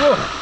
Whoa.